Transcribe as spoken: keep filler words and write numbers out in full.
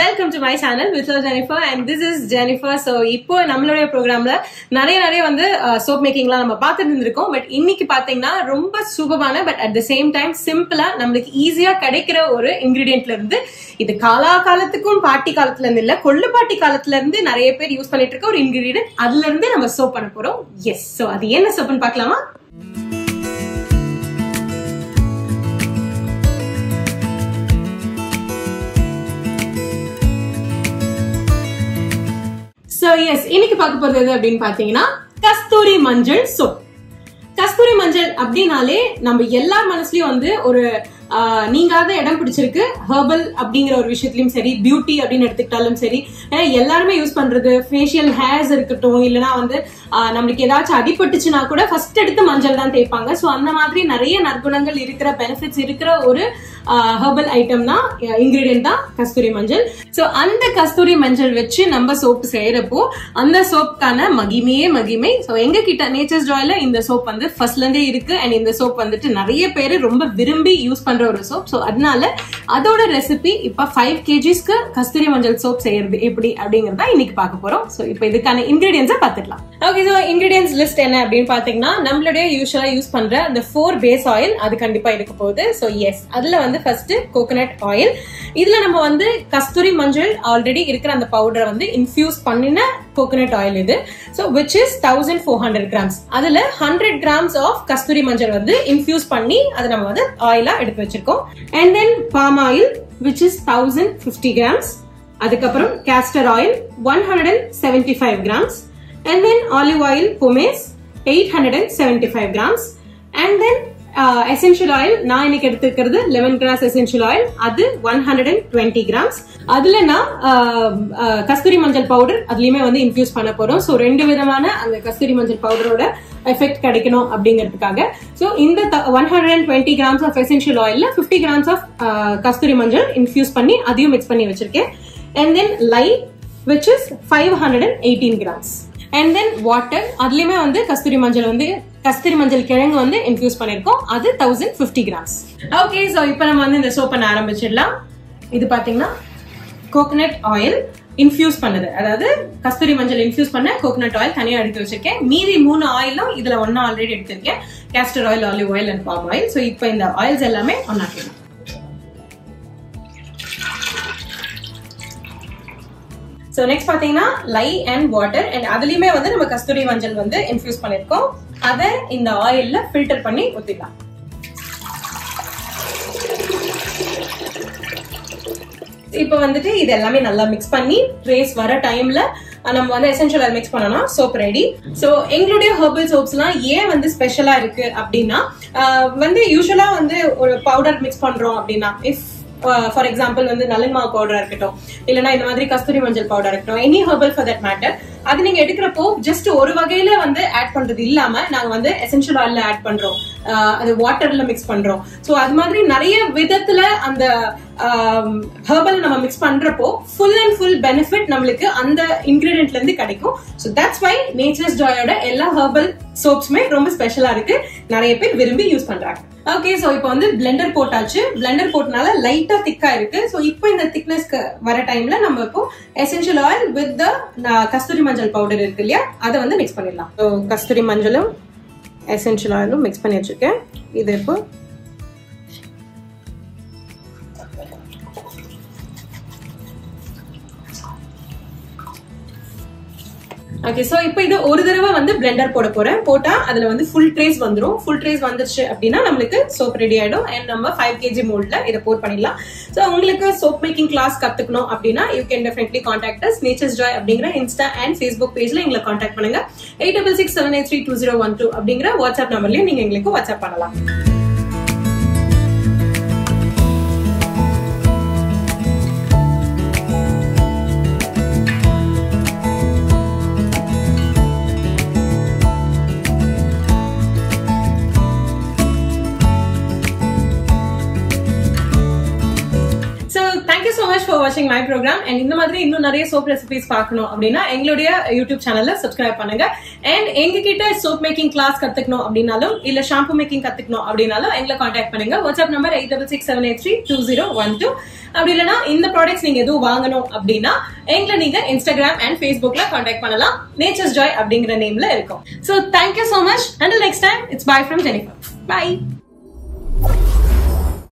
welcome to my channel With Love Jennifer, and this is Jennifer. So இப்போ நம்மளுடைய ப்ரோகிராம்ல நிறைய நிறைய வந்து soap makingலாம் நம்ம பார்த்துட்டு இருக்கோம். பட் இன்னைக்கு பாத்தீங்கன்னா ரொம்ப சூப்பரான but at the same time சிம்பிளா நமக்கு ஈஸியா கிடைக்கிற ஒரு இன்கிரிடியன்ட்ல இருந்து இது காலா காலத்துக்கும் பாட்டி காலத்துல இருந்து இல்ல கொள்ளு பாட்டி காலத்துல இருந்து நிறைய பேர் யூஸ் பண்ணிட்டு இருக்க ஒரு இன்கிரிடியன்ட். அதுல இருந்து நம்ம சோப் பண்ண போறோம். Yes, so அது என்ன சோப்னு பார்க்கலாமா? So yes, இன்னைக்கு பார்க்க போறது அப்படினு பாத்தீங்கன்னா கஸ்தூரி மஞ்சள் சோப். கஸ்தூரி மஞ்சள் அப்படினாலே நம்ம எல்லா மனசுலயும் வந்து ஒரு நீங்காத இடம் பிடிச்சிருக்கு. ஹெர்பல் அப்படிங்கிற ஒரு விஷயத்திலயும் சரி, பியூட்டி அப்படின்னு எடுத்துக்கிட்டாலும் சரி, எல்லாருமே யூஸ் பண்றது ஃபேஷியல் ஹேர்ஸ் இருக்கட்டும், இல்லைன்னா வந்து நம்மளுக்கு ஏதாச்சும் அடிபட்டுச்சுன்னா கூட ஃபர்ஸ்ட் எடுத்து மஞ்சள் தான் தேய்ப்பாங்க. ஸோ அந்த மாதிரி நிறைய நற்குணங்கள் இருக்கிற, பெனிஃபிட்ஸ் இருக்கிற ஒரு ஹெர்பல் ஐட்டம் தான், இன்கிரீடியன்ட் தான் கஸ்தூரி மஞ்சள். ஸோ அந்த கஸ்தூரி மஞ்சள் வச்சு நம்ம சோப்பு செய்யறப்போ அந்த சோப்புக்கான மகிமையே மகிமை. ஸோ எங்க கிட்ட நேச்சர்ஸ் ஜாய்ல இந்த சோப் வந்து ஃபர்ஸ்ட்ல இருந்தே இருக்கு. அண்ட் இந்த சோப் வந்துட்டு நிறைய பேர் ரொம்ப விரும்பி யூஸ் பண்ற ஒரு சோப். ஸோ அதனால அதோட ரெசிபி இப்ப ஃபைவ் கேஜிஸ்க்கு கஸ்தூரி மஞ்சள் சோப் செய்யறது எப்படி அப்படிங்கறத இன்னைக்கு பார்க்க போறோம். ஸோ இப்போ இதுக்கான இன்கிரீடியன்ஸை பார்த்துக்கலாம். ஓகே, ஸோ இன்கிரீடியன்ஸ் லிஸ்ட் என்ன அப்படின்னு பாத்தீங்கன்னா நம்மளுடைய யூஸ்வலா யூஸ் பண்ற அந்த ஃபோர் பேஸ் ஆயில் அது கண்டிப்பா இருக்க போகுது. ஸோ எஸ், அதுல வந்து ஃபர்ஸ்ட் கோகனட் ஆயில். இதுல நம்ம வந்து கஸ்தூரி மஞ்சள் ஆல்ரெடி இருக்கிற அந்த பவுடரை வந்து இன்ஃபியூஸ் பண்ணின கோகனட் ஆயில் இது. So which is thousand four hundred grams. அதுல ஹண்ட்ரட் கிராம்ஸ் ஆஃப் கஸ்தூரி மஞ்சள் வந்து இன்ஃபியூஸ் பண்ணி அதை நம்ம வந்து ஆயிலா எடுத்து வச்சிருக்கோம். And then palm oil which is thousand fifty grams. அதுக்கப்புறம் castor oil one hundred and seventy five grams. And then olive oil pomace eight hundred and seventy five grams. And then essential oil, நான் இன்னைக்கு எடுத்துக்கிறது lemon grass essential oil, அது one hundred and twenty grams. அதுல நான் கஸ்தூரி மஞ்சள் powder அதுலயுமே வந்து infuse பண்ண போறோம். ஸோ ரெண்டு விதமான அந்த கஸ்தூரி மஞ்சள் பவுடரோட எஃபெக்ட் கிடைக்கணும் அப்படிங்கிறதுக்காக. ஸோ இந்த one hundred and twenty grams of essential ஆயில்ல பிப்டி கிராம்ஸ் ஆஃப் கஸ்தூரி மஞ்சள் இன்ஃபியூஸ் பண்ணி அதையும் மிக்ஸ் பண்ணி வச்சிருக்கேன். And then lye which is five hundred and eighteen grams. And then water, அதுலயுமே வந்து கஸ்தூரி மஞ்சள் வந்து கஸ்தூரி மஞ்சள் கிழங்கு வந்து இன்ஃபியூஸ் பண்ணிருக்கோம், அது thousand fifty grams. Okay, so இப்போ நம்ம வந்து இந்த சோப் பண்ண ஆரம்பிச்சிடலாம். இது பாத்தீங்கன்னா கோகனட் ஆயில் இன்ஃபியூஸ் பண்ணது, அதாவது கஸ்தூரி மஞ்சள் இன்ஃபியூஸ் பண்ண கோகனட் ஆயில் தனியா எடுத்து வச்சிருக்கேன். மீதி மூணு ஆயிலும் இதுல ஒன்னா ஆல்ரெடி எடுத்திருக்கேன், castor oil, olive oil and palm oil. So இப்போ இந்த ஆயில்ஸ் எல்லாமே ஒன்னா கேட்கலாம். சோ நெக்ஸ்ட் பாத்தீங்கன்னா லை அண்ட் வாட்டர், அண்ட் அதுலயுமே வந்து நம்ம கஸ்தூரி மஞ்சள் வந்து இன்ஃபியூஸ் பண்ணிருக்கோம், அதை இந்த ஆயில்ல ஃபில்டர் பண்ணி ஊத்திடலாம். இப்போ வந்துட்டு இது எல்லாமே நல்லா மிக்ஸ் பண்ணி ட்ரேஸ் வர டைம்ல நம்ம வந்து எசென்ஷியல் ஆயில் மிக்ஸ் பண்ணனா சோப் ரெடி. சோ எங்களுடைய ஹெர்பல் சோப்ஸ்லாம் ஏன் வந்து ஸ்பெஷலா இருக்கு அப்படின்னா வந்து யூஸ்வலா வந்து ஒரு பவுடர் மிக்ஸ் பண்றோம் அப்படின்னா, இஃப் ஃபார் எக்ஸாம்பிள் வந்து நல்லன் மாவு பவுடரா இருக்கட்டும், இல்லைன்னா இந்த மாதிரி கஸ்தூரி மஞ்சள் பவுடரா இருக்கட்டும், any herbal for that matter, அது நீங்க எடுக்கிறப்போ ஜஸ்ட் ஒரு வகையில வந்து ஆட் பண்றது இல்லாம நாங்க வந்து எசென்ஷியல் ஆயில்ல ஆட் பண்றோம், அது வாட்டர்ல மிக்ஸ் பண்றோம். சோ அது மாதிரி நிறைய விதத்துல அந்த ஹெர்பல் நம்ம மிக்ஸ் பண்றப்போ ஃபுல் அண்ட் ஃபுல் பெனிஃபிட் நம்மளுக்கு அந்த இன்கிரீடியன்ட்ல இருந்து கிடைக்கும். சோ தட்ஸ் வை நேச்சர்ஸ் ஜாயோட எல்லா ஹெர்பல் சோப்ஸுமே ரொம்ப ஸ்பெஷலா இருக்கு, நிறைய பேர் விரும்பி யூஸ் பண்றாங்க. ஓகே, சோ இப்போ வந்து பிளெண்டர் போட்டாச்சு. பிளெண்டர் போட்டனால லைட்டா திக்கா இருக்கு. சோ இப்போ இந்த திக்னஸ்க்கு வர டைம்ல நம்ம இப்போ எசென்ஷியல் ஆயில் வித் கஸ்தூரி மஞ்சள் பவுடர் இருக்கு இல்லையா, அதை வந்து மிக்ஸ் பண்ணிடலாம். ஸோ கஸ்தூரி மஞ்சளும் எசென்ஷியல் ஆயிலும் மிக்ஸ் பண்ணி வச்சிருக்கேன். இது இப்போ ஓகே, சோ இப்போ இது ஒரு தடவை வந்து பிளெண்டர் போட போறேன். போட்டா அதுல வந்து ஃபுல் ட்ரேஸ் வந்துடும். ஃபுல் ட்ரேஸ் வந்துருச்சு அப்படின்னா நம்மளுக்கு சோப் ரெடி ஆயிடும். அண்ட் நம்ம ஃபைவ் கேஜி மோல்ட்ல இதை போர் பண்ணிடலாம். சோ உங்களுக்கு சோப் மேக்கிங் கிளாஸ் கத்துக்கணும் அப்படின்னா you can definitely contact us. Nature's Joy அப்படிங்கிற இன்ஸ்டா அண்ட் ஃபேஸ்புக் பேஜ்ல எங்களை காண்டாக்ட் பண்ணுங்க. Eight double six seven eight three two zero one two அப்படிங்கிற வாட்ஸ்அப் நம்பர்லயும் நீங்க எங்களுக்கு வாட்ஸ்அப் பண்ணலாம். Thank you so much for watching my program. And if you want to see soap recipes, YouTube channel, subscribe. And if you soap making class or shampoo making, contact WhatsApp number eight six six seven eight three two zero one two. If you want to products, you can Instagram and Facebook contact Nature's Joy. So thank you so much. Until next time, it's bye from Jennifer. Bye.